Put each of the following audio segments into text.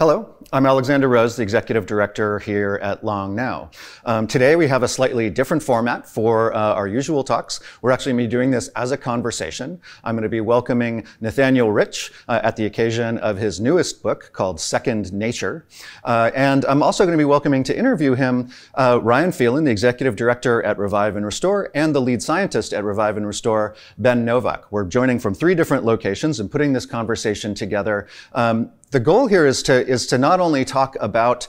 Hello, I'm Alexander Rose, the Executive Director here at Long Now. Today we have a slightly different format for our usual talks. We're actually going to be doing this as a conversation. I'm going to be welcoming Nathaniel Rich at the occasion of his newest book called Second Nature. And I'm also going to be welcoming to interview him Ryan Phelan, the Executive Director at Revive and Restore, and the lead scientist at Revive and Restore, Ben Novak. We're joining from three different locations and putting this conversation together. The goal here is to not only talk about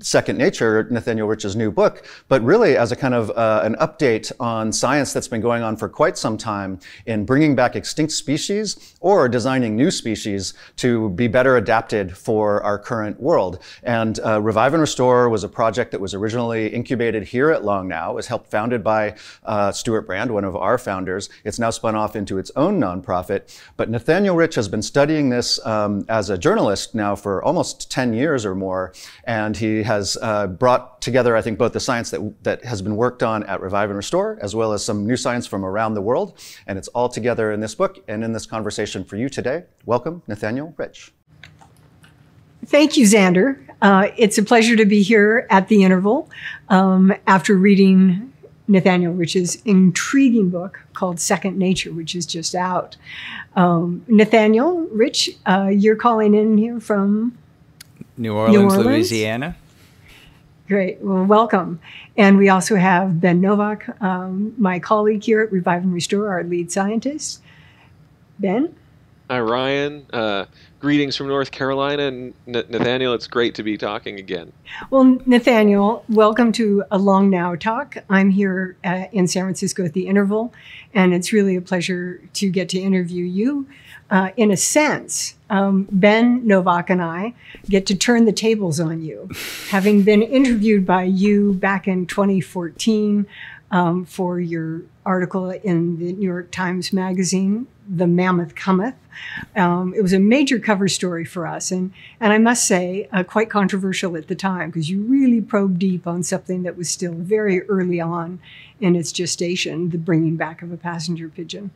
Second Nature, Nathaniel Rich's new book, but really as a kind of an update on science that's been going on for quite some time in bringing back extinct species or designing new species to be better adapted for our current world. And Revive and Restore was a project that was originally incubated here at Long Now. It was helped founded by Stuart Brand, one of our founders. It's now spun off into its own nonprofit. But Nathaniel Rich has been studying this as a journalist now for almost 10 years or more, and he has brought together, I think, both the science that has been worked on at Revive and Restore, as well as some new science from around the world, and it's all together in this book and in this conversation for you today. Welcome, Nathaniel Rich. Thank you, Xander. It's a pleasure to be here at The Interval after reading Nathaniel Rich's intriguing book called Second Nature, which is just out. Nathaniel Rich, you're calling in here from New Orleans, Louisiana. Great. Well, welcome. And we also have Ben Novak, my colleague here at Revive and Restore, our lead scientist. Ben? Hi, Ryan. Greetings from North Carolina. Nathaniel, it's great to be talking again. Well, Nathaniel, welcome to a Long Now talk. I'm here in San Francisco at The Interval, and it's really a pleasure to get to interview you. In a sense, Ben Novak and I get to turn the tables on you, having been interviewed by you back in 2014 for your article in the New York Times Magazine, The Mammoth Cometh. It was a major cover story for us, and I must say, quite controversial at the time, because you really probed deep on something that was still very early on in its gestation, the bringing back of a passenger pigeon.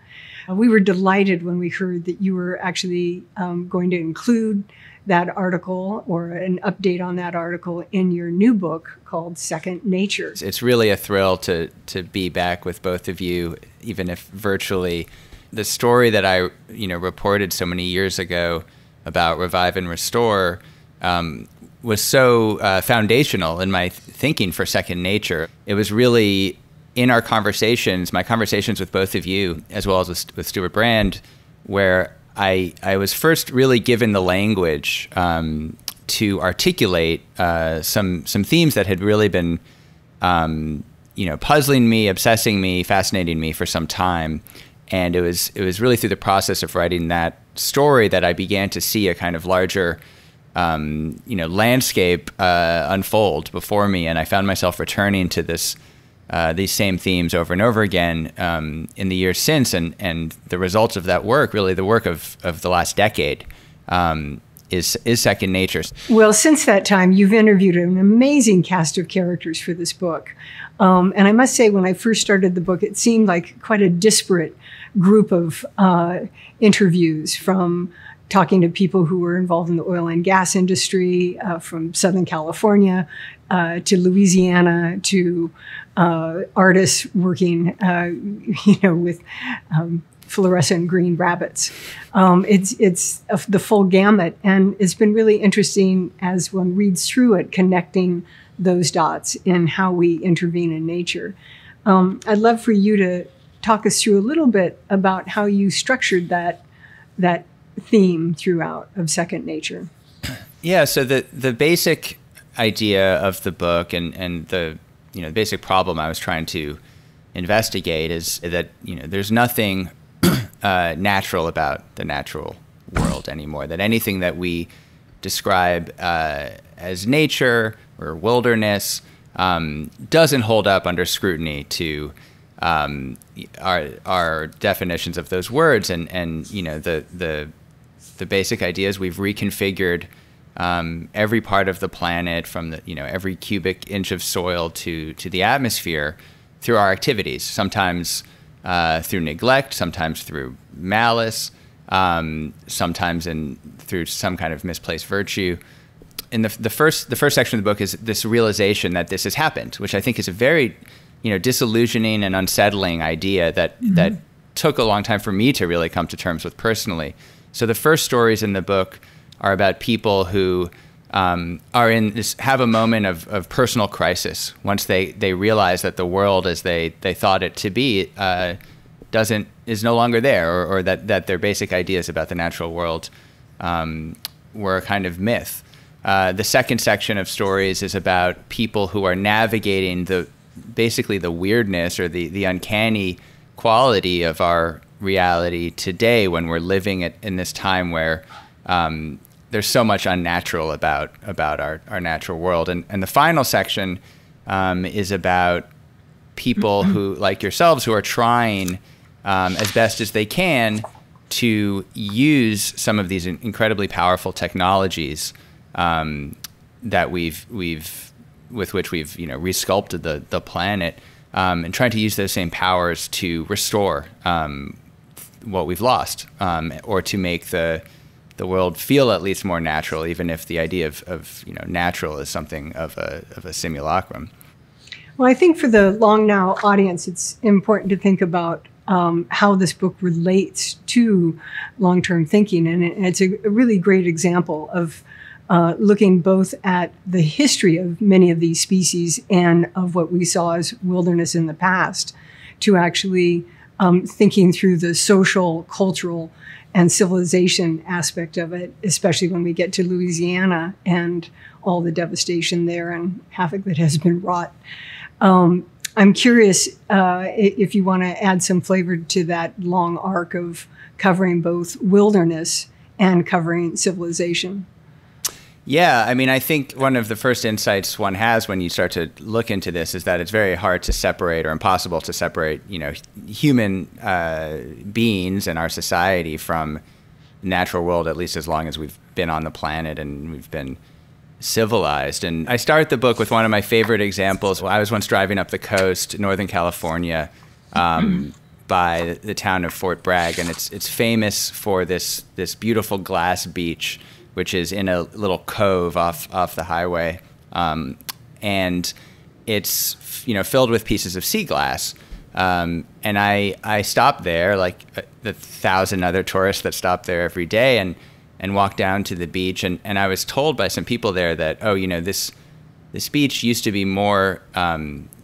We were delighted when we heard that you were actually going to include that article or an update on that article in your new book called Second Nature. It's really a thrill to be back with both of you, even if virtually. The story that I, reported so many years ago about Revive and Restore was so foundational in my thinking for Second Nature. It was really in our conversations, my conversations with both of you, as well as with Stuart Brand, where I was first really given the language to articulate some themes that had really been, puzzling me, obsessing me, fascinating me for some time. And it was really through the process of writing that story that I began to see a kind of larger, landscape unfold before me. And I found myself returning to these same themes over and over again in the years since. And the results of that work, really the work of the last decade, is Second Nature. Well, since that time, you've interviewed an amazing cast of characters for this book. And I must say, when I first started the book, it seemed like quite a disparate group of interviews, from talking to people who were involved in the oil and gas industry, from Southern California to Louisiana, to artists working with fluorescent green rabbits. It's the full gamut, and it's been really interesting as one reads through it, connecting those dots in how we intervene in nature. I'd love for you to talk us through a little bit about how you structured that theme throughout of Second Nature. Yeah, so the basic idea of the book and the the basic problem I was trying to investigate is that there's nothing natural about the natural world anymore, that anything that we describe as nature or wilderness doesn't hold up under scrutiny to our definitions of those words, and the basic idea is we've reconfigured every part of the planet, from the every cubic inch of soil to the atmosphere, through our activities, sometimes through neglect, sometimes through malice, sometimes through some kind of misplaced virtue. And the first section of the book is this realization that this has happened, which I think is a very, disillusioning and unsettling idea that mm-hmm. that took a long time for me to really come to terms with personally. So the first stories in the book are about people who have a moment of personal crisis once they realize that the world as they thought it to be is no longer there, or that their basic ideas about the natural world were a kind of myth. The second section of stories is about people who are navigating basically the weirdness or the uncanny quality of our reality today when we're living it in this time where there's so much unnatural about our natural world. And the final section is about people who, like yourselves, who are trying as best as they can to use some of these incredibly powerful technologies that with which we've resculpted the planet, and trying to use those same powers to restore what we've lost, or to make the world feel at least more natural, even if the idea of natural is something of a simulacrum. Well, I think for the Long Now audience, it's important to think about how this book relates to long-term thinking. And it's a really great example of looking both at the history of many of these species and of what we saw as wilderness in the past, to actually thinking through the social, cultural, and civilization aspect of it, especially when we get to Louisiana and all the devastation there and havoc that has been wrought. I'm curious if you want to add some flavor to that long arc of covering both wilderness and covering civilization. Yeah, I mean, I think one of the first insights one has when you start to look into this is that it's very hard to separate, or impossible to separate, human beings and our society from the natural world, at least as long as we've been on the planet and we've been civilized. And I start the book with one of my favorite examples. Well, I was once driving up the coast, Northern California, by the town of Fort Bragg, and it's famous for this beautiful glass beach, which is in a little cove off the highway, and it's filled with pieces of sea glass. And I stopped there, like the 1,000 other tourists that stop there every day, and walked down to the beach. And I was told by some people there that this beach used to be more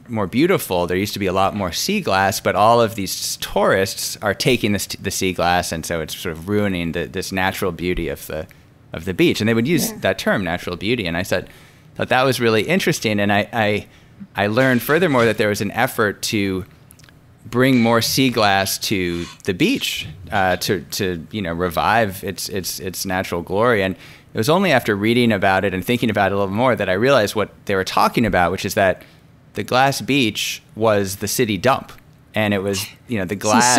more beautiful. There used to be a lot more sea glass, but all of these tourists are taking the sea glass, and so it's sort of ruining this natural beauty of the beach. And they would use that term, natural beauty. And I thought that was really interesting. And I learned furthermore that there was an effort to bring more sea glass to the beach, to revive its natural glory. And it was only after reading about it and thinking about it a little more that I realized what they were talking about, which is that the glass beach was the city dump. And it was, the glass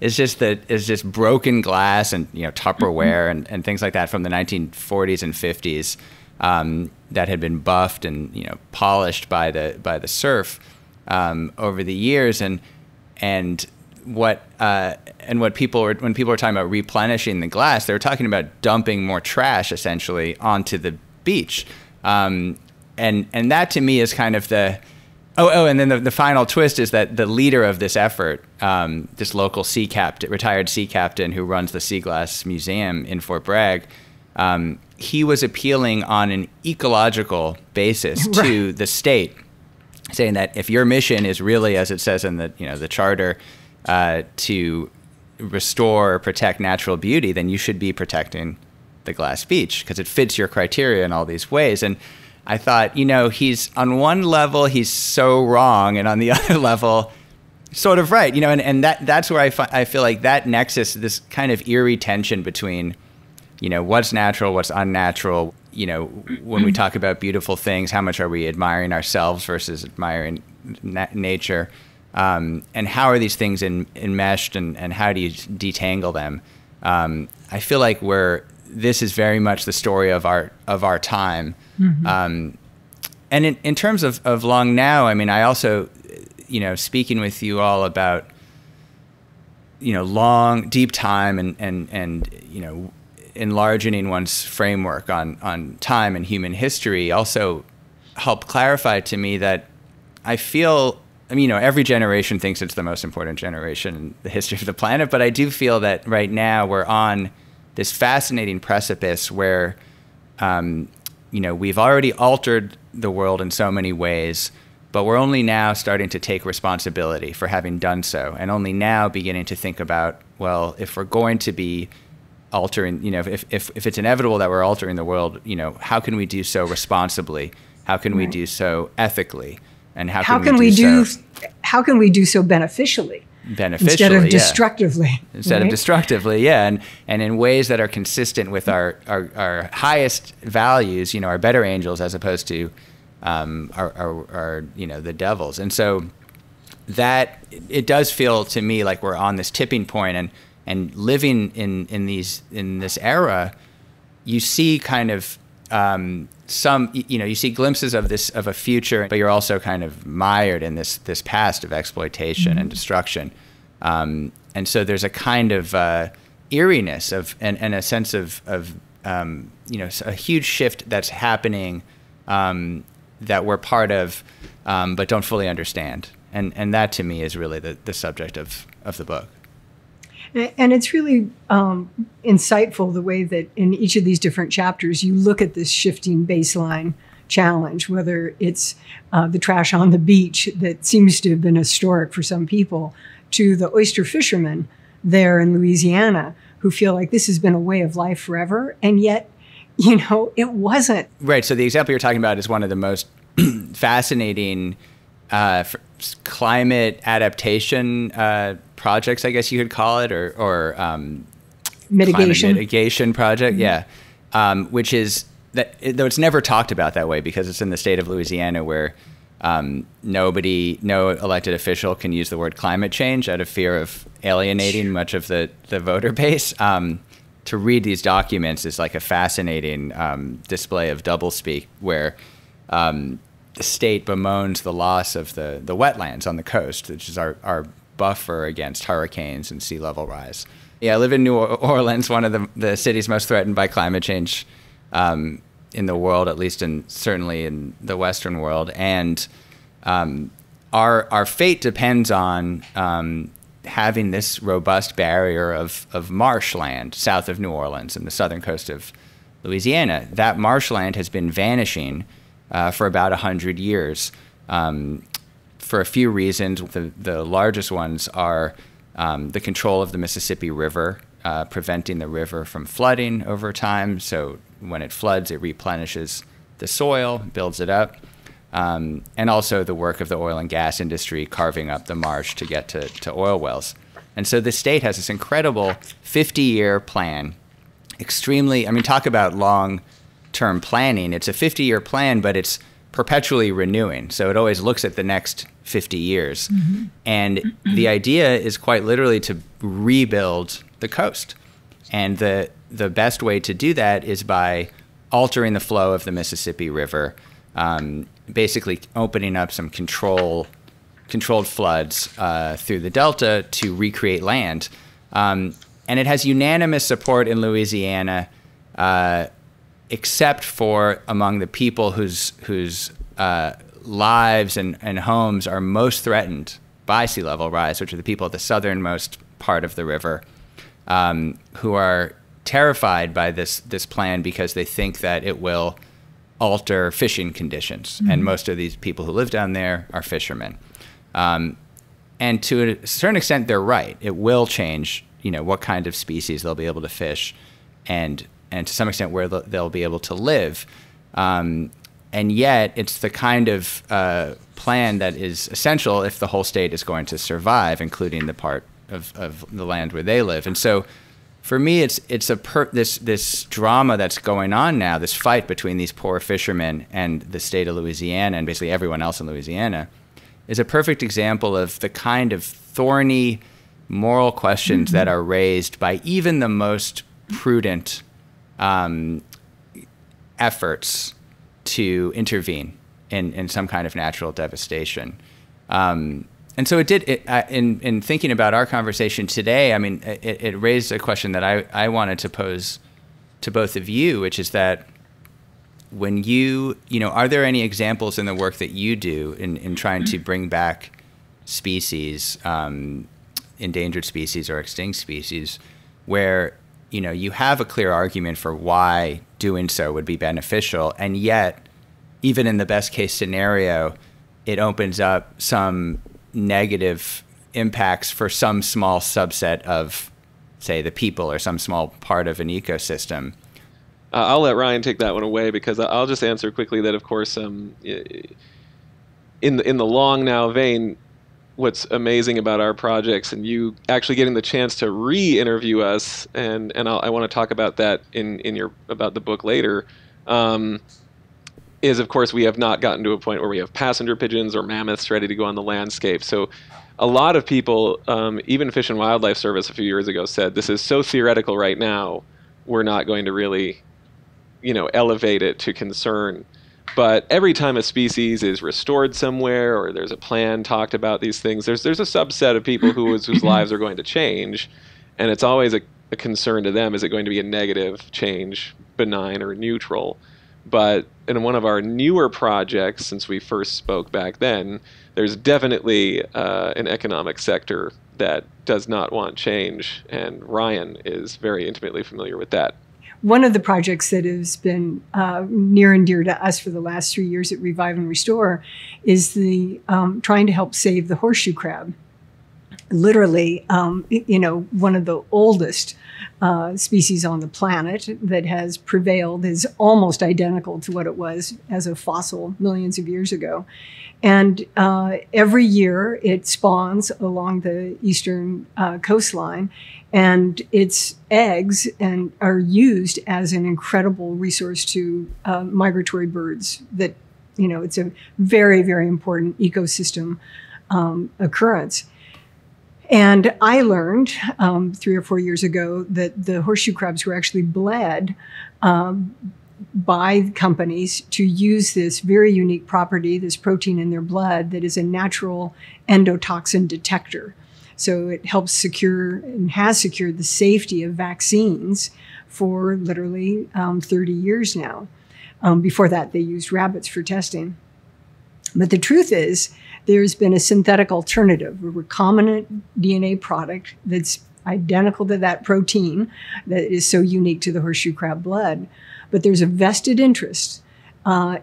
is just broken glass and, Tupperware and things like that from the 1940s and 50s that had been buffed and, polished by the surf over the years. And what when people were talking about replenishing the glass, they were talking about dumping more trash essentially onto the beach. And that to me is kind of the and then the final twist is that the leader of this effort, this local retired sea captain who runs the Sea Glass Museum in Fort Bragg, he was appealing on an ecological basis to the state, saying that if your mission is really, as it says in the charter, to restore or protect natural beauty, then you should be protecting the glass beach because it fits your criteria in all these ways. And I thought, he's on one level, he's so wrong. And on the other level, sort of right. And that's where I feel like that nexus, this kind of eerie tension between, what's natural, what's unnatural. When we talk about beautiful things, how much are we admiring ourselves versus admiring nature? And how are these things enmeshed and how do you detangle them? I feel like this is very much the story of our time. Mm-hmm. And in terms of Long Now, I mean, I also, speaking with you all about long, deep time and enlarging one's framework on time and human history also helped clarify to me that I feel, every generation thinks it's the most important generation in the history of the planet, but I do feel that right now we're on this fascinating precipice where, we've already altered the world in so many ways, but we're only now starting to take responsibility for having done so, and only now beginning to think about, well, if we're going to be altering, if it's inevitable that we're altering the world, how can we do so responsibly? How can we do so ethically? And how can we do so beneficially? Instead of destructively. Yeah. Instead of destructively, yeah. And in ways that are consistent with our highest values, our better angels, as opposed to our the devils. And so that it does feel to me like we're on this tipping point, and living in this era, you see kind of you see glimpses of a future, but you're also kind of mired in this past of exploitation and destruction. And so there's a kind of eeriness of and a sense of a huge shift that's happening that we're part of, but don't fully understand. And that to me is really the subject of the book. And it's really insightful the way that in each of these different chapters, you look at this shifting baseline challenge, whether it's the trash on the beach that seems to have been historic for some people, to the oyster fishermen there in Louisiana who feel like this has been a way of life forever. And yet, it wasn't. Right. So the example you're talking about is one of the most fascinating climate adaptation projects, I guess you could call it, or mitigation project. Yeah. Which is that, though it's never talked about that way because it's in the state of Louisiana where no elected official can use the word climate change out of fear of alienating much of the voter base. To read these documents is like a fascinating display of doublespeak where the state bemoans the loss of the wetlands on the coast, which is our buffer against hurricanes and sea level rise. Yeah, I live in New Orleans, one of the cities most threatened by climate change in the world, at least certainly in the Western world. And our fate depends on having this robust barrier of marshland south of New Orleans and the southern coast of Louisiana. That marshland has been vanishing for about 100 years, for a few reasons. The largest ones are the control of the Mississippi River, preventing the river from flooding over time. So when it floods, it replenishes the soil, builds it up. And also the work of the oil and gas industry carving up the marsh to get to oil wells. And so the state has this incredible 50-year plan, extremely, talk about long-term planning. It's a 50-year plan, but it's perpetually renewing. So it always looks at the next 50 years. Mm-hmm. And the idea is quite literally to rebuild the coast. And the best way to do that is by altering the flow of the Mississippi River, basically opening up some controlled floods through the Delta to recreate land. And it has unanimous support in Louisiana, except for among the people whose lives and homes are most threatened by sea level rise, which are the people at the southernmost part of the river, who are terrified by this plan because they think that it will alter fishing conditions. Mm-hmm. And most of these people who live down there are fishermen. And to a certain extent, they're right. It will change, what kind of species they'll be able to fish and to some extent where they'll be able to live. And yet it's the kind of plan that is essential if the whole state is going to survive, including the part of the land where they live. And so for me, it's this drama that's going on now, this fight between these poor fishermen and the state of Louisiana and basically everyone else in Louisiana, is a perfect example of the kind of thorny moral questions that are raised by even the most prudent efforts to intervene in some kind of natural devastation. And so it did, in thinking about our conversation today, I mean, it raised a question that I wanted to pose to both of you, which is that when you know, are there any examples in the work that you do in trying to bring back species, endangered species or extinct species, where, you know, you have a clear argument for why doing so would be beneficial, and yet, even in the best case scenario, it opens up some negative impacts for some small subset of, say, the people or some small part of an ecosystem? I'll let Ryan take that one away, because I'll just answer quickly that, of course, in the long now vein, what's amazing about our projects and you actually getting the chance to re-interview us, and I want to talk about that about the book later, is, of course, we have not gotten to a point where we have passenger pigeons or mammoths ready to go on the landscape. So a lot of people, even Fish and Wildlife Service a few years ago, said this is so theoretical right now, we're not going to really, you know, elevate it to concern. But every time a species is restored somewhere or there's a plan talked about these things, there's a subset of people whose lives are going to change. And it's always a concern to them, is it going to be a negative change, benign or neutral? But in one of our newer projects, since we first spoke back then, there's definitely an economic sector that does not want change. And Ryan is very intimately familiar with that. One of the projects that has been near and dear to us for the last 3 years at Revive and Restore is the trying to help save the horseshoe crab. Literally, you know, one of the oldest species on the planet that has prevailed, is almost identical to what it was as a fossil millions of years ago. And every year it spawns along the eastern coastline, and its eggs are used as an incredible resource to migratory birds that, you know, it's a very, very important ecosystem occurrence. And I learned 3 or 4 years ago that the horseshoe crabs were actually bled by companies to use this very unique property, this protein in their blood that is a natural endotoxin detector. So it helps secure and has secured the safety of vaccines for literally 30 years now. Before that, they used rabbits for testing. But the truth is, there's been a synthetic alternative, a recombinant DNA product that's identical to that protein that is so unique to the horseshoe crab blood. But there's a vested interest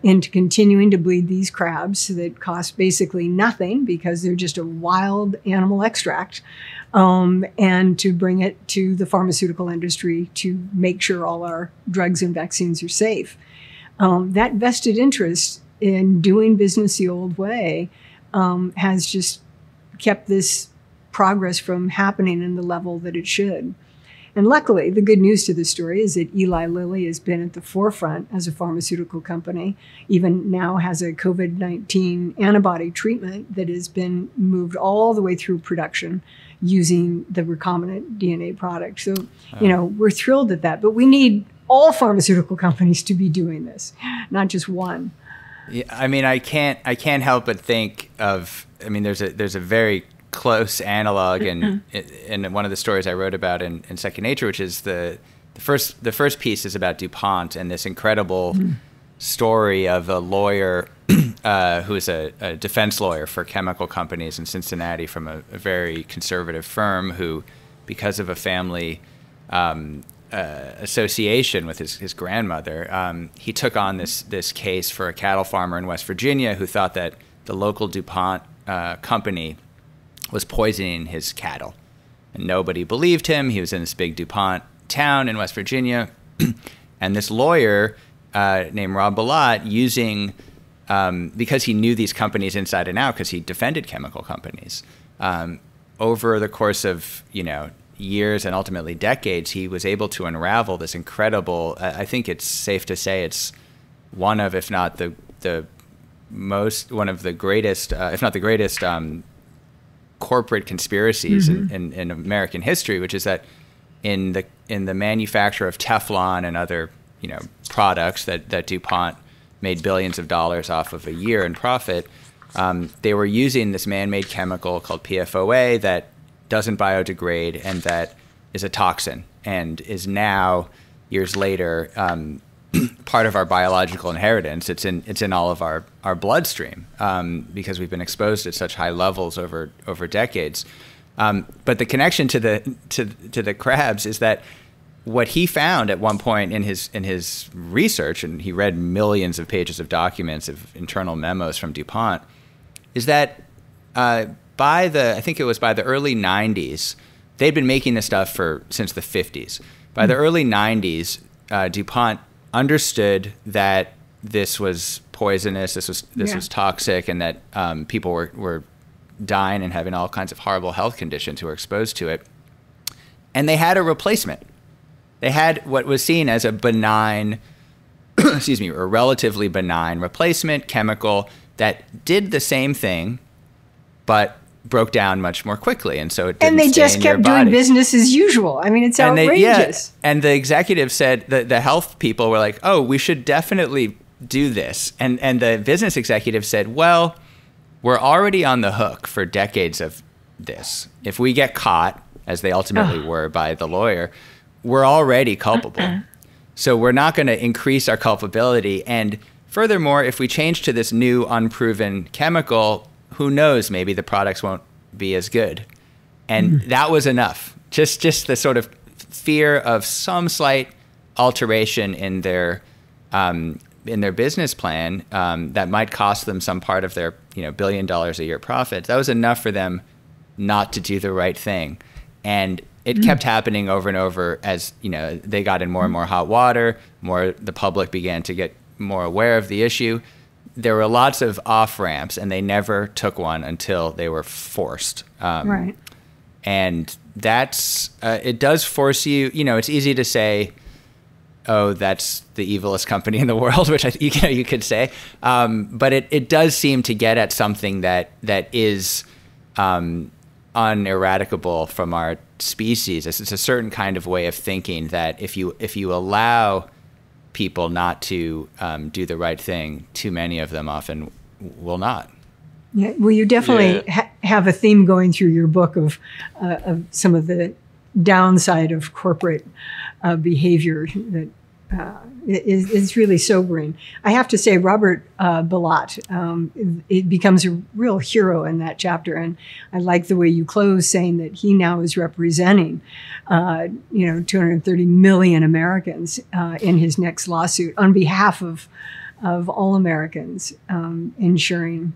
into continuing to bleed these crabs that cost basically nothing because they're just a wild animal extract, and to bring it to the pharmaceutical industry to make sure all our drugs and vaccines are safe. That vested interest in doing business the old way has just kept this progress from happening in the level that it should. And luckily, the good news to this story is that Eli Lilly has been at the forefront as a pharmaceutical company, even now has a COVID-19 antibody treatment that has been moved all the way through production using the recombinant DNA product. So, you know, we're thrilled at that, but we need all pharmaceutical companies to be doing this, not just one. Yeah, I mean, I can't help but think of, I mean, there's a very close analog in one of the stories I wrote about in Second Nature, which is the first piece is about DuPont and this incredible story of a lawyer who is a defense lawyer for chemical companies in Cincinnati from a very conservative firm who, because of a family association with his grandmother, he took on this case for a cattle farmer in West Virginia who thought that the local DuPont company was poisoning his cattle. And nobody believed him. He was in this big DuPont town in West Virginia. And this lawyer named Rob Bilott, using, because he knew these companies inside and out because he defended chemical companies, over the course of, you know, years and ultimately decades, he was able to unravel this incredible, I think it's safe to say it's one of, if not the greatest corporate conspiracies in American history, which is that in the manufacture of Teflon and other, you know, products that DuPont made billions of dollars off of a year in profit, They were using this man-made chemical called PFOA that doesn't biodegrade and that is a toxin and is now, years later, part of our biological inheritance. It's in all of our bloodstream because we've been exposed at such high levels over decades. But the connection to the crabs is that what he found at one point in his research, and he read millions of pages of documents of internal memos from DuPont, is that by the early 90s, they'd been making this stuff since the 50s. By the early 90s, DuPont understood that this was poisonous, this was toxic, and that people were dying and having all kinds of horrible health conditions who were exposed to it. And they had a replacement. They had what was seen as a benign, excuse me, or relatively benign replacement chemical that did the same thing, but broke down much more quickly. And so it didn't. And they just kept doing business as usual. I mean, it's outrageous. Yeah, and the executive said, the health people were like, oh, we should definitely do this. And the business executive said, well, we're already on the hook for decades of this. If we get caught, as they ultimately were by the lawyer, we're already culpable. So we're not going to increase our culpability. And furthermore, if we change to this new unproven chemical, who knows, maybe the products won't be as good. And that was enough. Just the sort of fear of some slight alteration in their business plan that might cost them some part of their $1 billion a year profits. That was enough for them not to do the right thing. And it kept happening over and over as, they got in more and more hot water, the public began to get more aware of the issue. There were lots of off-ramps, and they never took one until they were forced. Right. And that's, it does force you, it's easy to say, oh, that's the evilest company in the world, which you could say. But it does seem to get at something that is uneradicable from our species. It's a certain kind of way of thinking that if you allow people not to do the right thing, too many of them often will not. Yeah, well, you definitely have a theme going through your book of some of the downside of corporate behavior that is really sobering. I have to say, Robert Bilott, it becomes a real hero in that chapter, and I like the way you close saying that he now is representing, 230 million Americans in his next lawsuit on behalf of all Americans, ensuring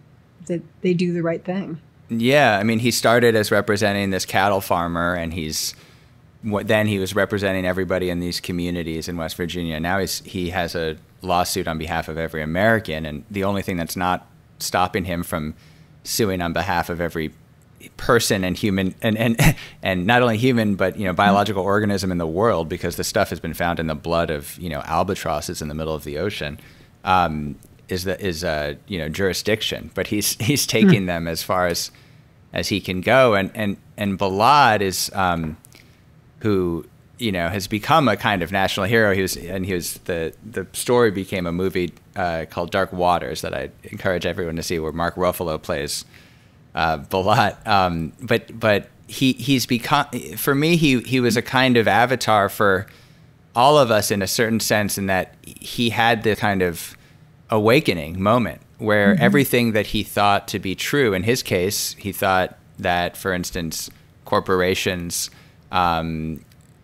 that they do the right thing. Yeah, I mean, he started as representing this cattle farmer, and then he was representing everybody in these communities in West Virginia. Now he has a lawsuit on behalf of every American, and the only thing that's not stopping him from suing on behalf of every person and human and not only human but biological organism in the world, because the stuff has been found in the blood of albatrosses in the middle of the ocean, is jurisdiction. But he's taking them as far as he can go, and Bilott is. Who has become a kind of national hero. The story became a movie called Dark Waters that I encourage everyone to see, where Mark Ruffalo plays Bilott. But he's become, for me, he was a kind of avatar for all of us in a certain sense, in that he had the kind of awakening moment where everything that he thought to be true. In his case, he thought that, for instance, corporations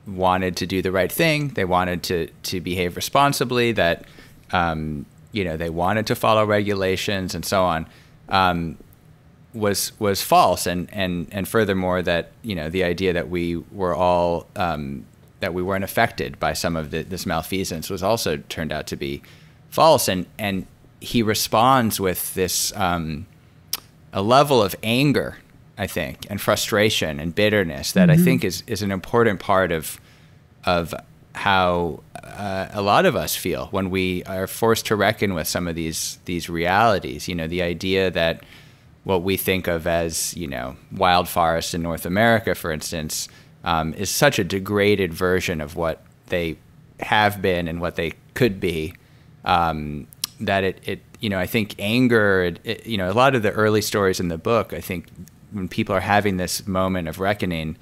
wanted to do the right thing. They wanted to behave responsibly, that, they wanted to follow regulations and so on, was false. And furthermore, that, the idea that we were all, that we weren't affected by some of this malfeasance was also turned out to be false. And he responds with this, a level of anger, I think, and frustration and bitterness that I think is an important part of how a lot of us feel when we are forced to reckon with some of these realities. The idea that what we think of as, wild forests in North America, for instance, is such a degraded version of what they have been and what they could be, that it you know, I think anger, you know, a lot of the early stories in the book, I think when people are having this moment of reckoning,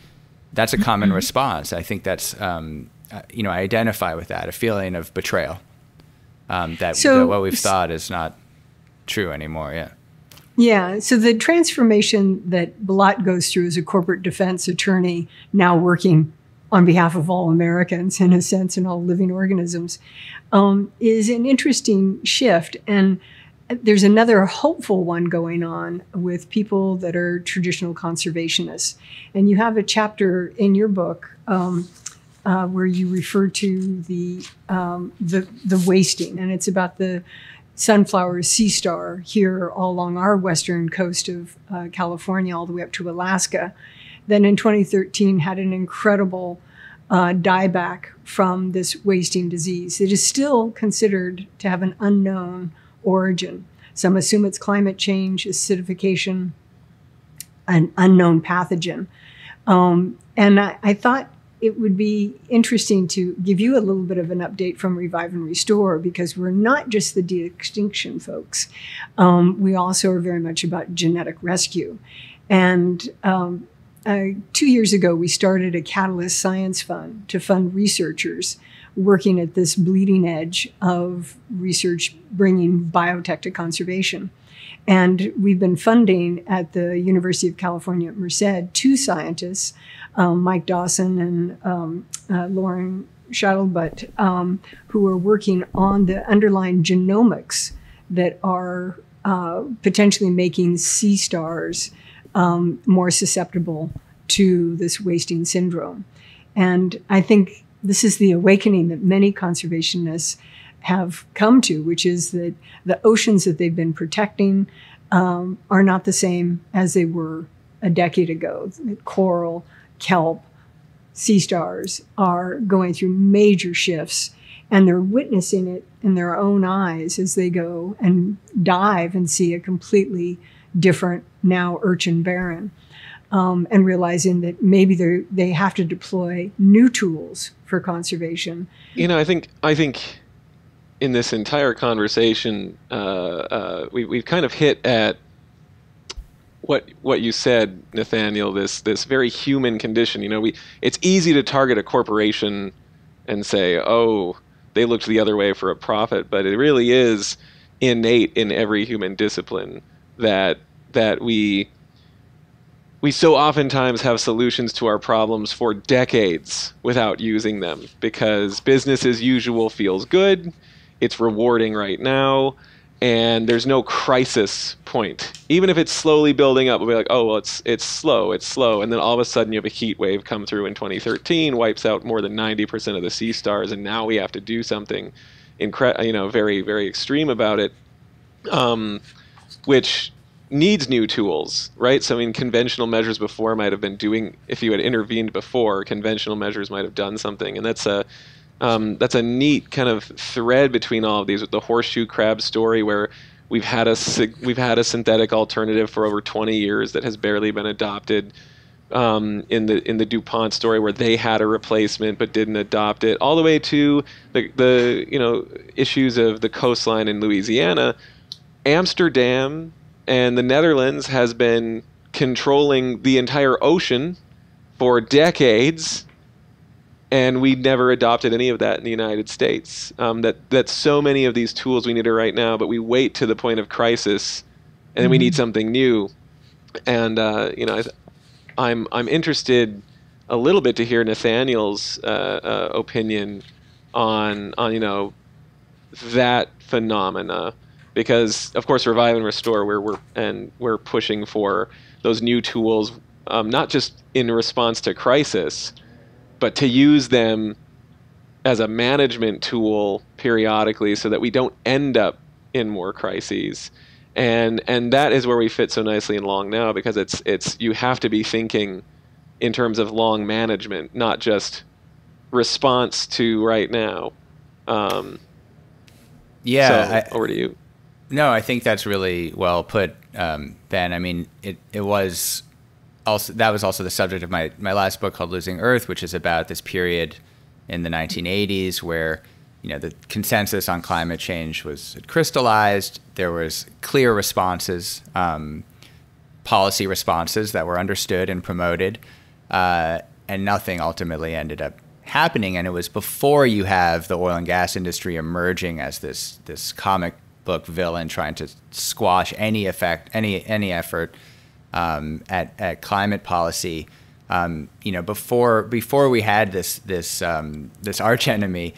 that's a common response. I think that's, you know, I identify with that, a feeling of betrayal, that what we've thought is not true anymore. Yeah. Yeah. So the transformation that Bilott goes through as a corporate defense attorney, now working on behalf of all Americans, in a sense, and all living organisms, is an interesting shift. And there's another hopeful one going on with people that are traditional conservationists. And you have a chapter in your book where you refer to the wasting, and it's about the sunflower sea star here all along our western coast of California, all the way up to Alaska. Then in 2013 had an incredible dieback from this wasting disease. It is still considered to have an unknown origin. Some assume it's climate change, acidification, an unknown pathogen. And I thought it would be interesting to give you a little bit of an update from Revive and Restore, because we're not just the de-extinction folks. We also are very much about genetic rescue. And 2 years ago, we started a Catalyst Science Fund to fund researchers working at this bleeding edge of research, bringing biotech to conservation. And we've been funding at the University of California at Merced 2 scientists, Mike Dawson and Lauren Shuttlebutt, who are working on the underlying genomics that are potentially making sea stars more susceptible to this wasting syndrome. And I think this is the awakening that many conservationists have come to, which is that the oceans that they've been protecting are not the same as they were a decade ago. Coral, kelp, sea stars are going through major shifts, and they're witnessing it in their own eyes as they go and dive and see a completely different, now urchin barren, and realizing that maybe they have to deploy new tools for conservation. You know, I think in this entire conversation, we've kind of hit at what you said, Nathaniel. This very human condition. You know, it's easy to target a corporation and say, oh, they looked the other way for a profit, but it really is innate in every human discipline that we so oftentimes have solutions to our problems for decades without using them, because business as usual feels good, it's rewarding right now, and there's no crisis point. Even if it's slowly building up, we'll be like, oh, well, it's slow. And then all of a sudden you have a heat wave come through in 2013, wipes out more than 90% of the sea stars, and now we have to do something very, very extreme about it. Which needs new tools, right? So I mean, conventional measures before might have been doing, if you had intervened before, conventional measures might have done something. And that's a neat kind of thread between all of these, with the horseshoe crab story, where we've had a synthetic alternative for over 20 years that has barely been adopted. In the DuPont story, where they had a replacement but didn't adopt it, all the way to the issues of the coastline in Louisiana. Amsterdam and the Netherlands has been controlling the entire ocean for decades, and we never adopted any of that in the United States. That's so many of these tools we need right now, but we wait to the point of crisis, and then we need something new. And you know, I'm interested a little bit to hear Nathaniel's opinion on you know, that phenomena. Because of course, Revive and Restore, we're pushing for those new tools, not just in response to crisis, but to use them as a management tool periodically, so that we don't end up in more crises. And that is where we fit so nicely in Long Now, because it's you have to be thinking in terms of long management, not just response to right now. Yeah. So, over to you. No, I think that's really well put, Ben. I mean, it was also, that was also the subject of my last book called Losing Earth, which is about this period in the 1980s where, the consensus on climate change was crystallized. There was clear responses, policy responses that were understood and promoted, and nothing ultimately ended up happening. And it was before you have the oil and gas industry emerging as this comic book villain trying to squash any effect, any effort at climate policy. Before we had this arch enemy,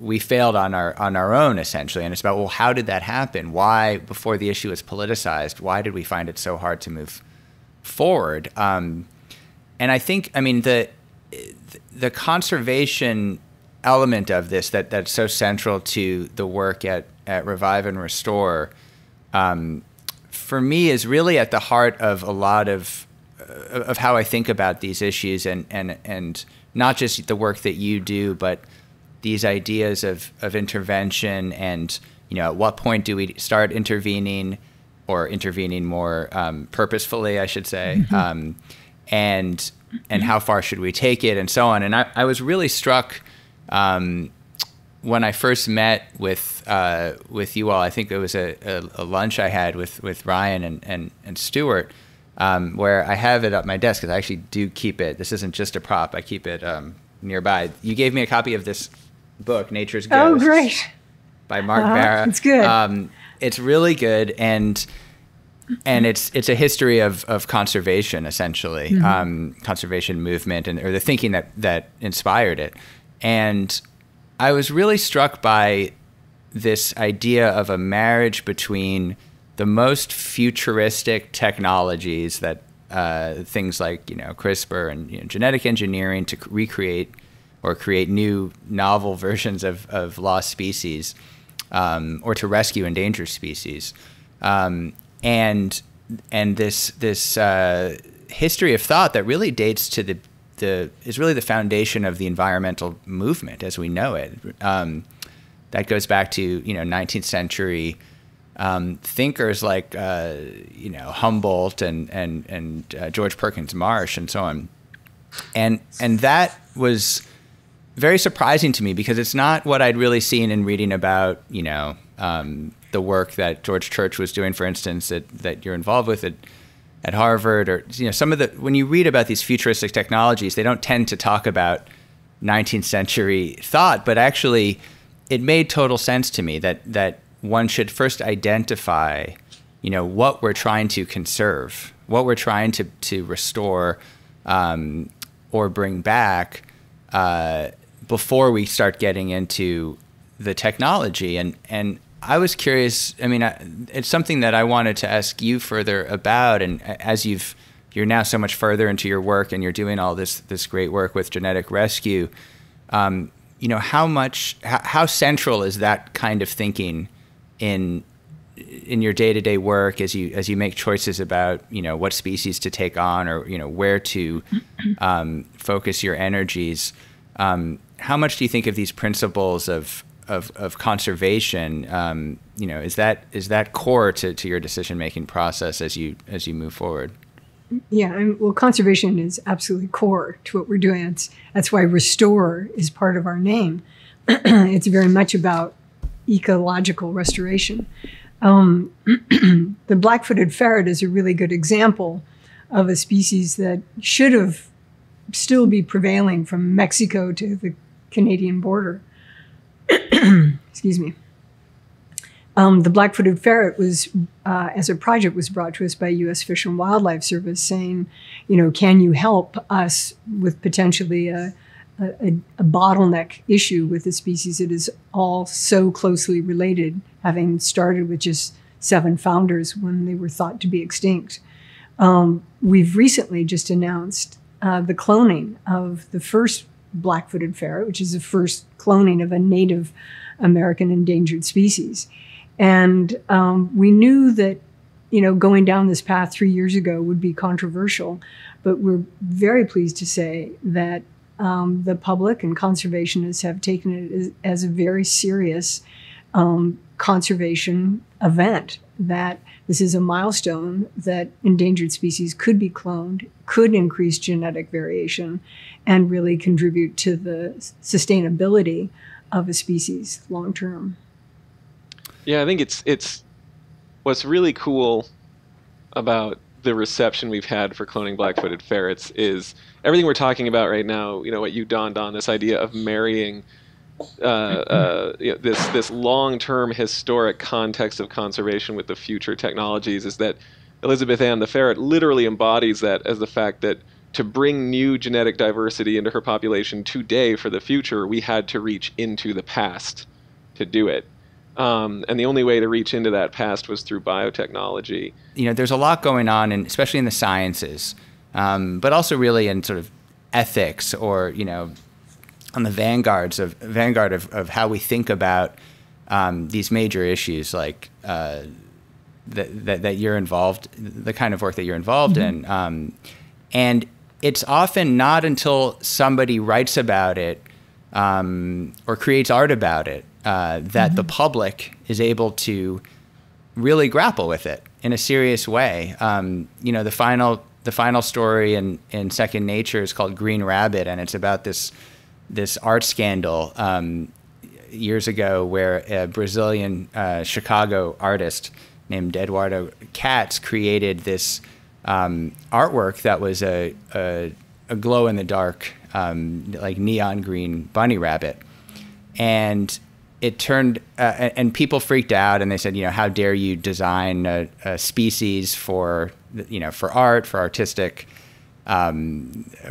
we failed on our own essentially. And it's about, well, how did that happen? Why, before the issue was politicized, why did we find it so hard to move forward? And I think, the conservation element of this that's so central to the work at Revive and Restore, for me, is really at the heart of a lot of how I think about these issues, and not just the work that you do, but these ideas of intervention and, at what point do we start intervening, or intervening more purposefully, I should say, mm-hmm. And how far should we take it, and so on. And I was really struck when I first met with you all. I think it was a lunch I had with Ryan and Stuart, where I have it at my desk, because I actually do keep it. This isn't just a prop. I keep it nearby. You gave me a copy of this book, Nature's Ghost. Oh, great. By Mark Barra. It's good. It's really good, and it's a history of conservation, essentially, mm-hmm. Conservation movement, and or the thinking that inspired it. And I was really struck by this idea of a marriage between the most futuristic technologies, that things like CRISPR and genetic engineering to recreate or create new novel versions of lost species, or to rescue endangered species. And this history of thought that really dates to is really the foundation of the environmental movement as we know it. That goes back to 19th century thinkers like Humboldt and George Perkins Marsh and so on. And that was very surprising to me, because it's not what I'd really seen in reading about the work that George Church was doing, for instance, that you're involved with at Harvard, or some of the, when you read about these futuristic technologies, they don't tend to talk about 19th century thought. But actually, it made total sense to me that one should first identify, what we're trying to conserve, what we're trying to restore, or bring back, before we start getting into the technology. And I was curious. It's something that I wanted to ask you further about. And as you're now so much further into your work, and you're doing all this great work with genetic rescue, how central is that kind of thinking in your day-to-day work as you make choices about what species to take on, or where to focus your energies? How much do you think of these principles of conservation, is that core to your decision-making process as you move forward? Yeah, well, conservation is absolutely core to what we're doing. That's why Restore is part of our name. It's very much about ecological restoration. The black-footed ferret is a really good example of a species that should have still be prevailing from Mexico to the Canadian border. Excuse me. The black-footed ferret was, as a project, was brought to us by U.S. Fish and Wildlife Service, saying, can you help us with potentially a bottleneck issue with the species that is all so closely related, having started with just 7 founders when they were thought to be extinct. We've recently just announced the cloning of the first black-footed ferret, which is the first cloning of a Native American endangered species. And we knew that, going down this path 3 years ago would be controversial, but we're very pleased to say that the public and conservationists have taken it as a very serious conservation event, that this is a milestone, that endangered species could be cloned, could increase genetic variation, and really contribute to the sustainability of a species long term. Yeah, I think it's what's really cool about the reception we've had for cloning black-footed ferrets is everything we're talking about right now. You know what you dawned on, this idea of marrying this long-term historic context of conservation with the future technologies, is that Elizabeth Ann the ferret literally embodies that, as the fact that to bring new genetic diversity into her population today for the future, we had to reach into the past to do it. And the only way to reach into that past was through biotechnology. You know, there's a lot going on, and especially in the sciences, but also really in sort of ethics, or, you know, on the vanguard of how we think about these major issues like that you're involved, the kind of work that you're involved in. And it's often not until somebody writes about it or creates art about it that the public is able to really grapple with it in a serious way. You know, the final story in Second Nature is called Green Rabbit, and it's about this art scandal years ago where a Brazilian Chicago artist named Eduardo Katz created this artwork that was a glow-in-the-dark, like neon green bunny rabbit. And it turned, and people freaked out, and they said, you know, how dare you design a species for, you know, for art, for artistic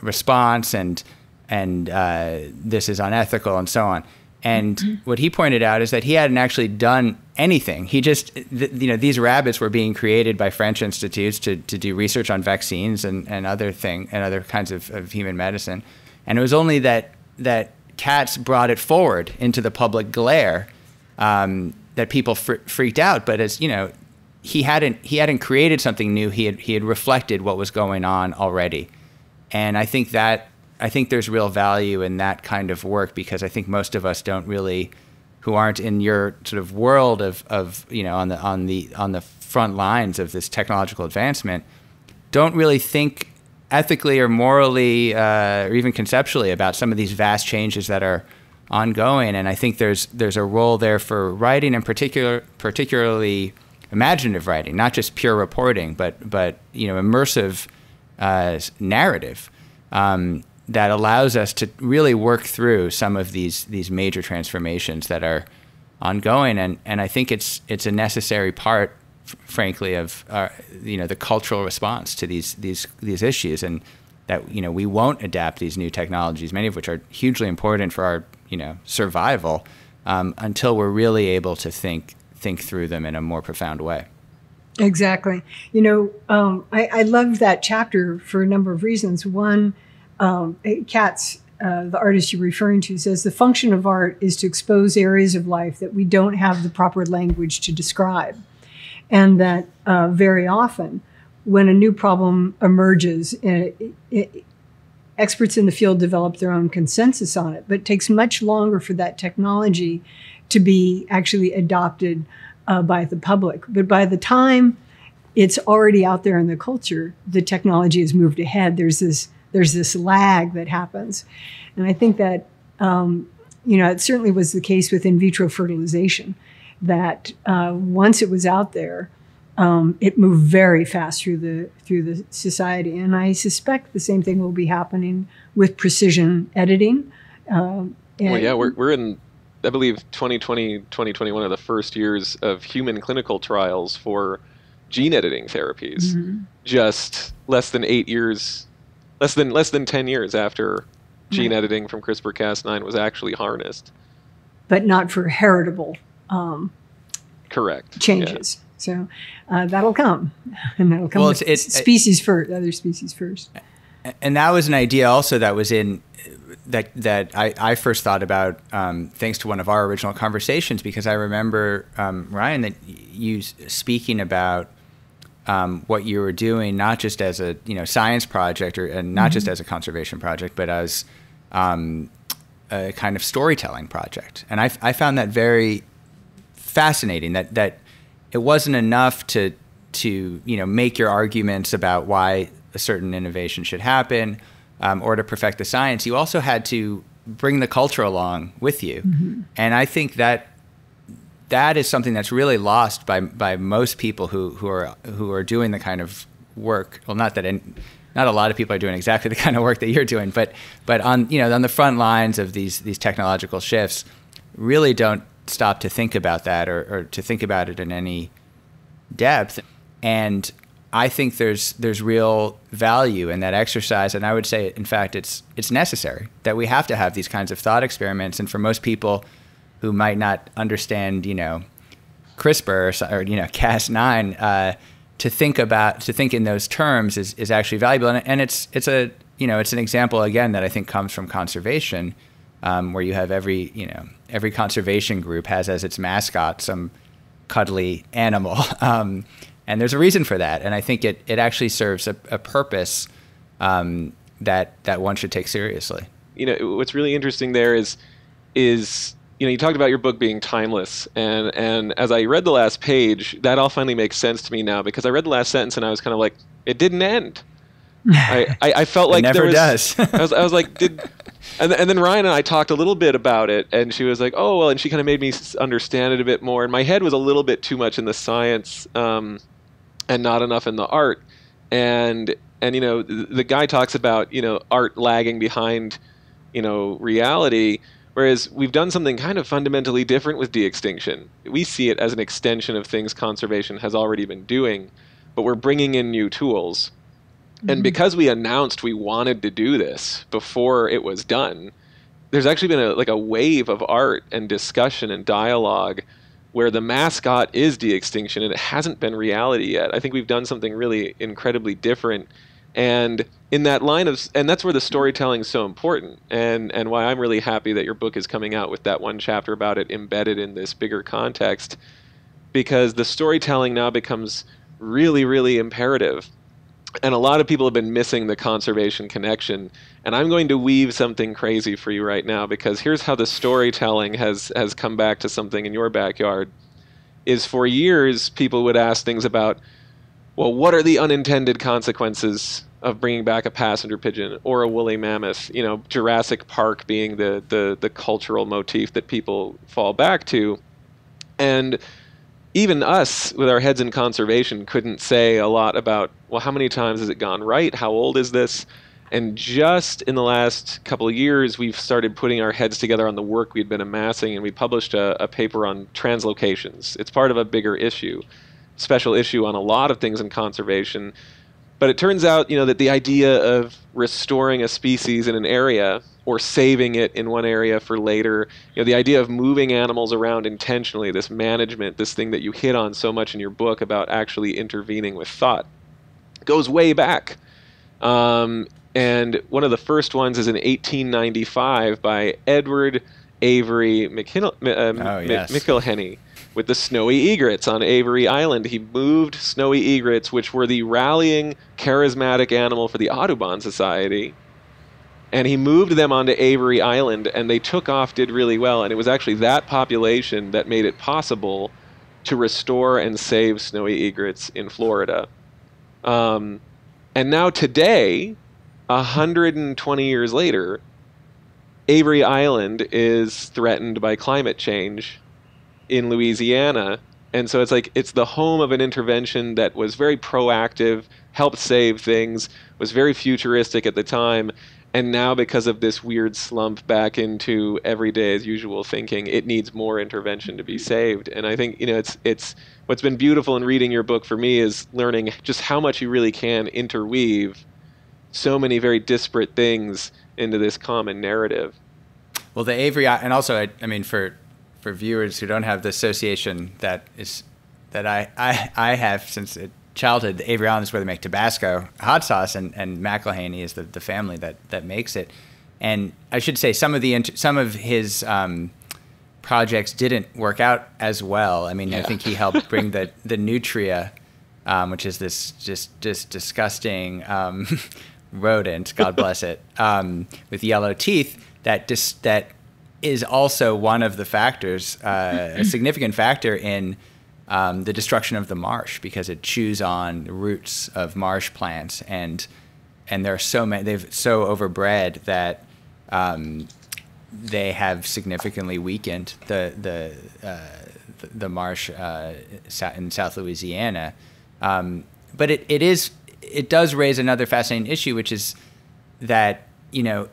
response, and this is unethical, and so on. And what he pointed out is that he hadn't actually done anything. He just, you know, these rabbits were being created by French institutes to do research on vaccines and other kinds of human medicine. And it was only that Katz brought it forward into the public glare that people freaked out. But, as you know, he hadn't created something new. He had reflected what was going on already. And I think there's real value in that kind of work, because I think most of us don't really, who aren't in your sort of world of you know, on the front lines of this technological advancement, don't really think ethically or morally or even conceptually about some of these vast changes that are ongoing. And I think there's a role there for writing, and particularly imaginative writing, not just pure reporting, but you know, immersive narrative. That allows us to really work through some of these major transformations that are ongoing, and I think it's a necessary part, frankly, of you know, the cultural response to these issues, and that, you know, we won't adapt these new technologies, many of which are hugely important for our, you know, survival, until we're really able to think through them in a more profound way. Exactly. You know, I love that chapter for a number of reasons. One, Katz, the artist you're referring to, says the function of art is to expose areas of life that we don't have the proper language to describe. And that very often, when a new problem emerges, experts in the field develop their own consensus on it, but it takes much longer for that technology to be actually adopted by the public. But by the time it's already out there in the culture, the technology has moved ahead. There's this lag that happens. And I think that, you know, it certainly was the case with in vitro fertilization, that once it was out there, it moved very fast through the society. And I suspect the same thing will be happening with precision editing. Well, yeah, we're in, I believe, 2020, 2021 are the first years of human clinical trials for gene editing therapies, just less than 8 years, less than 10 years after gene editing from CRISPR-Cas9 was actually harnessed. But not for heritable correct changes. Yeah. So that'll come. And that'll come, well, other species first. And that was an idea also that was in, that I first thought about thanks to one of our original conversations, because I remember, Ryan, that you speaking about what you were doing, not just as a, you know, science project, or and not just as a conservation project, but as a kind of storytelling project. And I found that very fascinating, that it wasn't enough to you know, make your arguments about why a certain innovation should happen or to perfect the science. You also had to bring the culture along with you. Mm-hmm. And I think that that is something that's really lost by most people who are doing the kind of work. Well, not that not a lot of people are doing exactly the kind of work that you're doing, but on the front lines of these technological shifts, really don't stop to think about that or to think about it in any depth. And I think there's real value in that exercise, and I would say, in fact, it's necessary that we have to have these kinds of thought experiments. And for most people who might not understand, CRISPR or Cas9, to think in those terms is actually valuable. And it's an example again that I think comes from conservation, where you have every conservation group has as its mascot some cuddly animal. And there's a reason for that, and I think it actually serves a purpose that one should take seriously. What's really interesting there is you talked about your book being timeless, and as I read the last page, that all finally makes sense to me now, because I read the last sentence and I was kind of like, it didn't end. I felt like it never does. I was like, and then Ryan and I talked a little bit about it, and she was like, oh, well, and she kind of made me understand it a bit more. And my head was a little bit too much in the science, and not enough in the art. And the guy talks about, art lagging behind, reality, whereas we've done something kind of fundamentally different with de-extinction. We see it as an extension of things conservation has already been doing, but we're bringing in new tools. Mm-hmm. And because we announced we wanted to do this before it was done, there's actually been a wave of art and discussion and dialogue where the mascot is de-extinction and it hasn't been reality yet. I think we've done something really incredibly different. And in that line of, and that's where the storytelling is so important, and why I'm really happy that your book is coming out with that one chapter about it embedded in this bigger context, because the storytelling now becomes really, really imperative. And a lot of people have been missing the conservation connection. And I'm going to weave something crazy for you right now, because here's how the storytelling has come back to something in your backyard. Is for years, people would ask things about, well, what are the unintended consequences of bringing back a passenger pigeon or a woolly mammoth? Jurassic Park being the cultural motif that people fall back to. And even us, with our heads in conservation, couldn't say a lot about, well, how many times has it gone right? How old is this? And just in the last couple of years, we've started putting our heads together on the work we'd been amassing, and we published a paper on translocations. It's part of a bigger issue, special issue on a lot of things in conservation. But it turns out, that the idea of restoring a species in an area or saving it in one area for later, the idea of moving animals around intentionally, this management, this thing that you hit on so much in your book about actually intervening with thought, goes way back. And one of the first ones is in 1895 by Edward Avery McIlhenny. With the snowy egrets on Avery Island, he moved snowy egrets, which were the rallying, charismatic animal for the Audubon Society, and he moved them onto Avery Island, and they took off, did really well, and it was actually that population that made it possible to restore and save snowy egrets in Florida. And now today, 120 years later, Avery Island is threatened by climate change in Louisiana. And so it's the home of an intervention that was very proactive, helped save things, was very futuristic at the time. And now, because of this weird slump back into everyday as usual thinking, it needs more intervention to be saved. And I think, it's what's been beautiful in reading your book for me is learning just how much you really can interweave so many very disparate things into this common narrative. Well, the Avery, and also, I mean, for viewers who don't have the association that I have since childhood, the Avery Island is where they make Tabasco hot sauce, and McIlhenny is the family that makes it. And I should say some of his projects didn't work out as well. I mean, yeah. I think he helped bring the nutria, which is this just disgusting rodent, God bless it, with yellow teeth that is also one of the factors, a significant factor in the destruction of the marsh, because it chews on the roots of marsh plants, and there are so many, they've so overbred that they have significantly weakened the marsh in South Louisiana. But it does raise another fascinating issue, which is that, you know,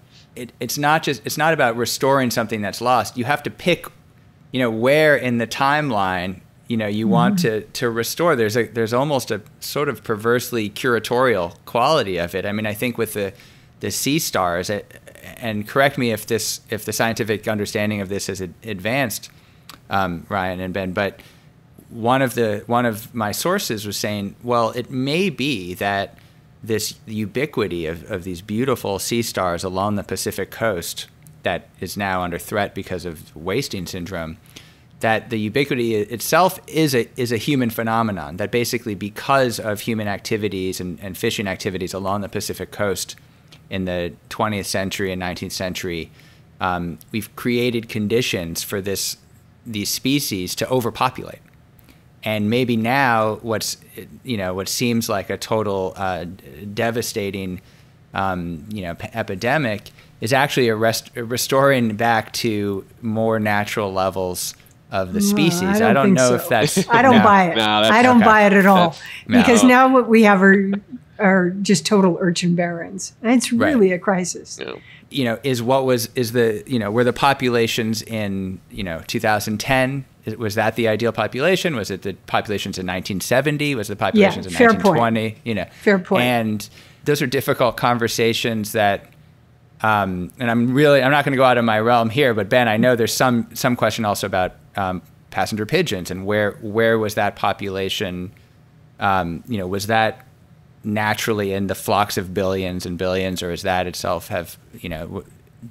it's not about restoring something that's lost. You have to pick, you know, where in the timeline, you know, you want to restore. There's almost a sort of perversely curatorial quality of it. I mean, I think with the sea stars, and correct me if the scientific understanding of this has advanced, Ryan and Ben, but one of my sources was saying, well, it may be that this ubiquity of these beautiful sea stars along the Pacific coast that is now under threat because of wasting syndrome, that the ubiquity itself is a human phenomenon, that basically because of human activities and fishing activities along the Pacific coast in the 20th century and 19th century, we've created conditions for these species to overpopulate. And maybe now what seems like a total devastating epidemic is actually restoring back to more natural levels of the species. I don't know so. If that's... I don't buy it. No, I don't buy it at all. Because now what we have are just total urchin barrens. And it's really a crisis. No. You know, were the populations in, 2010, was that the ideal population? Was it the populations in 1970? Was the populations in 1920? Point. You know, fair point. And those are difficult conversations that... and I'm not going to go out of my realm here, but Ben, I know there's some question also about passenger pigeons and where was that population, was that naturally in the flocks of billions and billions, or is that itself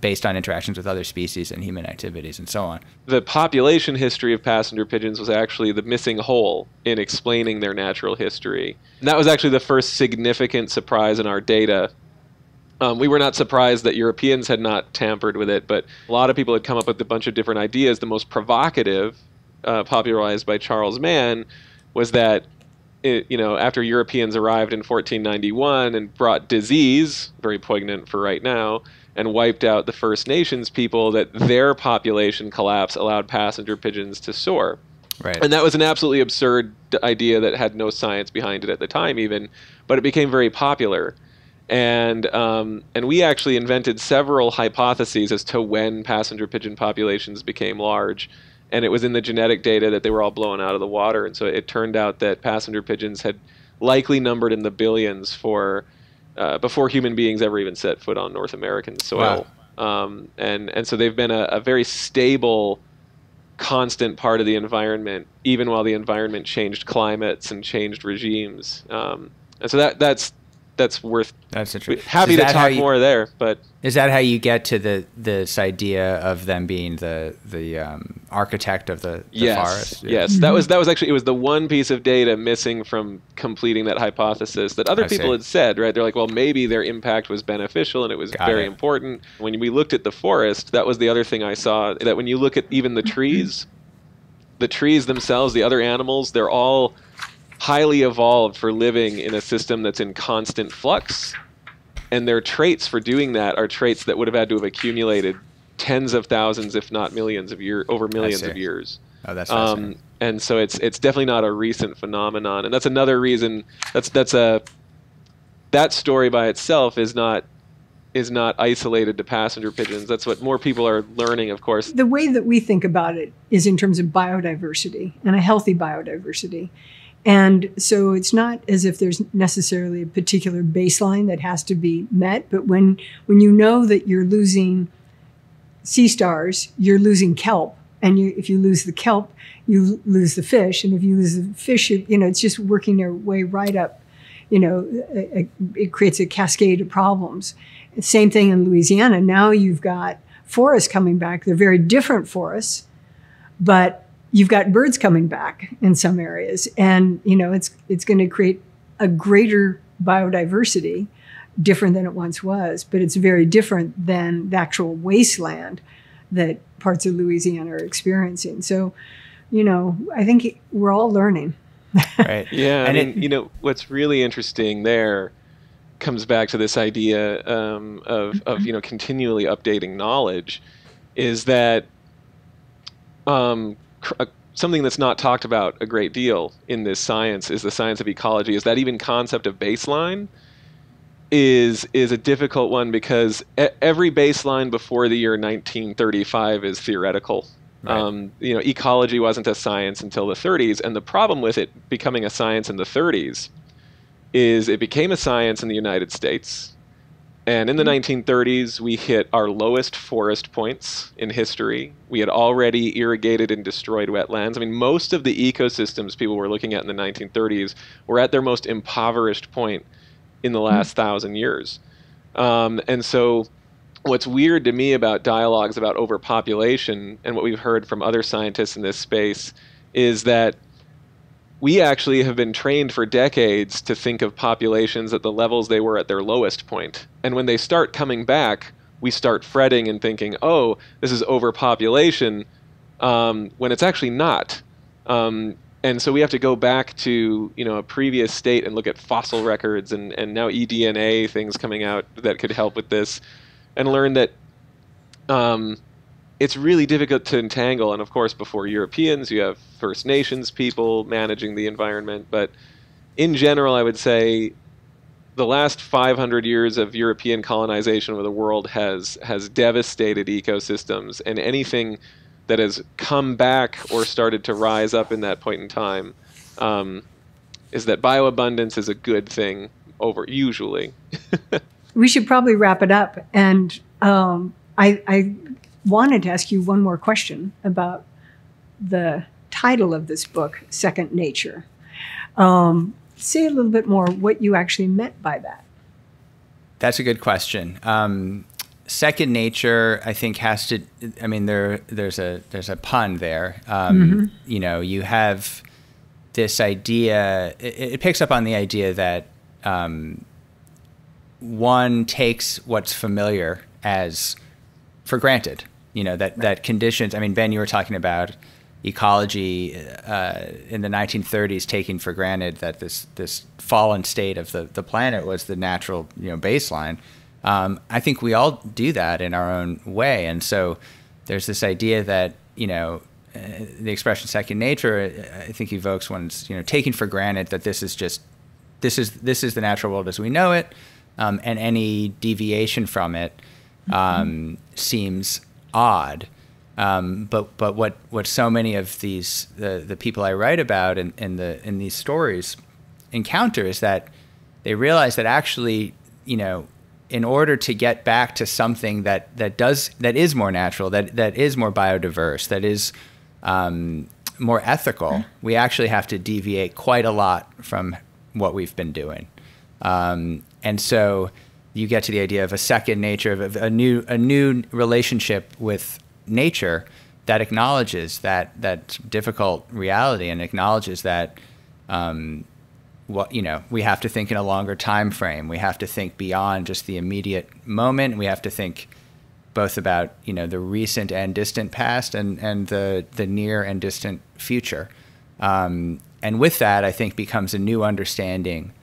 based on interactions with other species and human activities and so on? The population history of passenger pigeons was actually the missing hole in explaining their natural history. And that was actually the first significant surprise in our data. We were not surprised that Europeans had not tampered with it, but a lot of people had come up with a bunch of different ideas. The most provocative, popularized by Charles Mann, was that, after Europeans arrived in 1491 and brought disease, very poignant for right now, and wiped out the First Nations people, that their population collapse allowed passenger pigeons to soar. Right. And that was an absolutely absurd idea that had no science behind it at the time even, but it became very popular. And we actually invented several hypotheses as to when passenger pigeon populations became large. And it was in the genetic data that they were all blown out of the water. And so it turned out that passenger pigeons had likely numbered in the billions before human beings ever even set foot on North American soil. Wow. And so they've been a very stable, constant part of the environment, even while the environment changed climates and changed regimes. And so that's worth. That's interesting. Happy to talk more there, but is that how you get to this idea of them being the architect of the forest? Yeah. Yes, that was actually, it was the one piece of data missing from completing that hypothesis that other people had said. Right, they're like, well, maybe their impact was beneficial and it was very important. When we looked at the forest, that was the other thing I saw. That when you look at even the trees themselves, the other animals, they're all highly evolved for living in a system that's in constant flux. And their traits for doing that are traits that would have had to have accumulated tens of thousands, if not millions of years, over millions of years. Oh, that's fascinating. And so it's definitely not a recent phenomenon. And that's another reason that story by itself is not isolated to passenger pigeons. That's what more people are learning, of course. The way that we think about it is in terms of biodiversity and a healthy biodiversity. And so it's not as if there's necessarily a particular baseline that has to be met. But when you know that you're losing sea stars, you're losing kelp. And if you lose the kelp, you lose the fish. And if you lose the fish, it's just working their way right up. It creates a cascade of problems. Same thing in Louisiana. Now you've got forests coming back. They're very different forests, but you've got birds coming back in some areas, and it's going to create a greater biodiversity, different than it once was, but it's very different than the actual wasteland that parts of Louisiana are experiencing. So, I think we're all learning. Right. Yeah. And what's really interesting there comes back to this idea of continually updating knowledge. is that something that's not talked about a great deal in this science is the science of ecology, is that even concept of baseline is a difficult one, because every baseline before the year 1935 is theoretical. Right. You know, ecology wasn't a science until the 30s, and the problem with it becoming a science in the 30s is it became a science in the United States. And in the 1930s, we hit our lowest forest points in history. We had already irrigated and destroyed wetlands. I mean, most of the ecosystems people were looking at in the 1930s were at their most impoverished point in the last 1,000 years. And so what's weird to me about dialogues about overpopulation and what we've heard from other scientists in this space is that we actually have been trained for decades to think of populations at the levels they were at their lowest point. And when they start coming back, we start fretting and thinking, oh, this is overpopulation, when it's actually not. And so we have to go back to, you know, a previous state and look at fossil records and now eDNA things coming out that could help with this, and learn that it's really difficult to entangle. And of course, before Europeans, you have First Nations people managing the environment. But in general, I would say the last 500 years of European colonization of the world has devastated ecosystems, and anything that has come back or started to rise up in that point in time is that bioabundance is a good thing over usually. We should probably wrap it up. And I wanted to ask you one more question about the title of this book, Second Nature. Say a little bit more what you actually meant by that. That's a good question. Second nature, I think, has to, I mean, there's a pun there. You know, you have this idea, it picks up on the idea that one takes what's familiar as for granted. You know, that, that conditions, I mean, Ben, you were talking about ecology in the 1930s taking for granted that this fallen state of the planet was the natural, you know, baseline. I think we all do that in our own way. And so there's this idea that, you know, the expression second nature, I think, evokes one's, you know, taking for granted that this is just, this is the natural world as we know it. And any deviation from it seems odd. But what so many of these the people I write about in these stories encounter is that they realize that actually, you know, in order to get back to something that is more natural, that is more biodiverse, that is more ethical, we actually have to deviate quite a lot from what we've been doing. And so you get to the idea of a second nature, of a new relationship with nature that acknowledges that difficult reality and acknowledges that what, you know, we have to think in a longer time frame. We have to think beyond just the immediate moment. We have to think both about, you know, the recent and distant past and the near and distant future. And with that, I think becomes a new understanding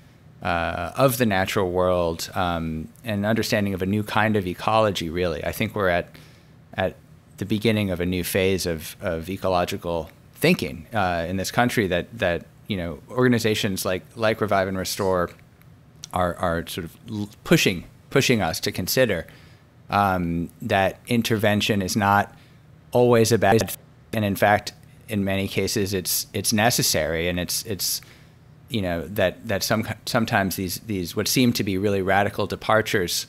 of the natural world, and understanding of a new kind of ecology, really. I think we're at the beginning of a new phase of ecological thinking in this country that you know, organizations like Revive and Restore are sort of pushing us to consider that intervention is not always a bad thing, and in fact, in many cases, it's necessary, and it's you know, that sometimes these what seem to be really radical departures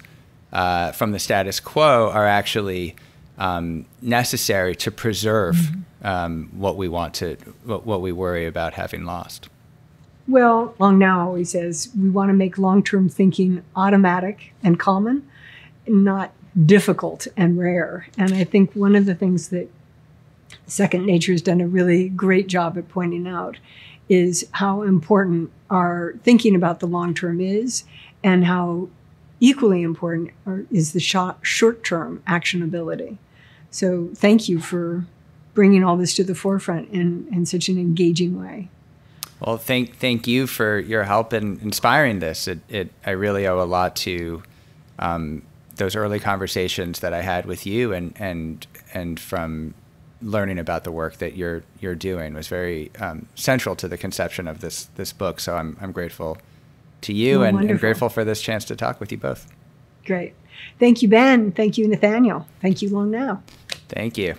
from the status quo are actually necessary to preserve what we worry about having lost. Well, Long Now always says we want to make long-term thinking automatic and common, not difficult and rare. And I think one of the things that Second Nature has done a really great job at pointing out is how important our thinking about the long term is, and how equally important is the short term actionability. So thank you for bringing all this to the forefront in such an engaging way. Well, thank you for your help in inspiring this. I really owe a lot to those early conversations that I had with you and from learning about the work that you're doing was very central to the conception of this book. So I'm grateful to you and grateful for this chance to talk with you both. Great. Thank you, Ben. Thank you, Nathaniel. Thank you, Long Now. Thank you.